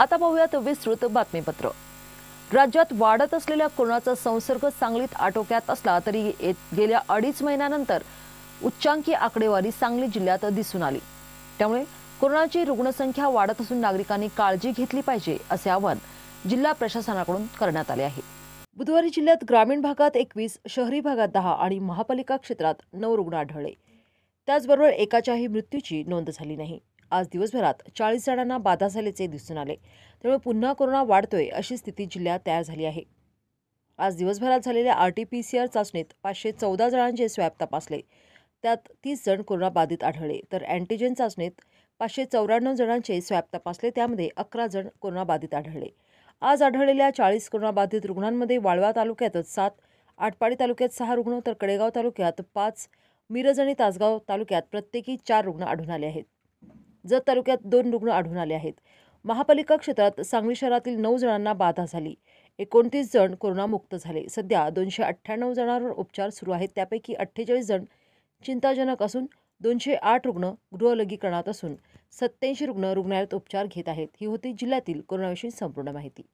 आता पाहूयात विस्तृत बातमीपत्र। राज्यात वाढत असलेल्या कोरोनाचा संसर्ग सांगलीत आटोक्यात असला तरी गेल्या अडीच महिन्यानंतर उच्चांकी आकडेवारी सांगली जिल्ह्यात दिसून आली। त्यामुळे कोरोनाची रुग्णसंख्या वाढत असून नागरिकांनी काळजी घेतली पाहिजे असे आवाहन जिल्हा प्रशासनाकडून करण्यात आले आहे। बुधवारी जिल्ह्यात ग्रामीण भागात 21, शहरी भागात 10 आणि महापालिका क्षेत्रात 9 रुग्ण आढळले। त्याचबरोबर एकाच्याही मृत्यूची नोंद झाली नाही। आज दिवसभरात 40 जणांना बाधा झाल्याचे दिसून आले। त्यामुळे पुन्हा कोरोना वाढतोय अशी स्थिती जिल्ह्यात तयार झाली आहे। आज दिवसभरात झालेल्या RT-PCR चाचणीत 514 जणांचे स्वॅब तपासले, त्यात 30 जण कोरोना बाधित आढळले। तर अँटीजेन चाचणीत 594 जणांचे स्वॅब तपासले, त्यामध्ये 11 जण कोरोना बाधित आढळले। आज आढळलेल्या 40 कोरोना बाधित रुग्णांमध्ये वाळवा तालुक्यात 7, आटपाडी तालुक्यात 6 रुग्ण, तर कडेगाव तालुक्यात 5, मिरज आणि तासगाव तालुक्यात प्रत्येकी 4 रुग्ण आढळून आले आहेत। जत तालुक्यात 2 रुग्ण आढळून आले आहेत। महापालिका क्षेत्रात सांगली शहरातील 9 जणांना बाधा झाली, 29 जण कोरोनामुक्त झाले। सध्या 298 जणांवर उपचार सुरू आहेत, त्यापैकी 48 जण चिंताजनक असून 208 रुग्ण गृहलगीकरणात असून 87 रुग्ण रुग्णालयात उपचार घेत आहेत। ही होती जिल्ह्यातील कोरोनाविषयी संपूर्ण माहिती।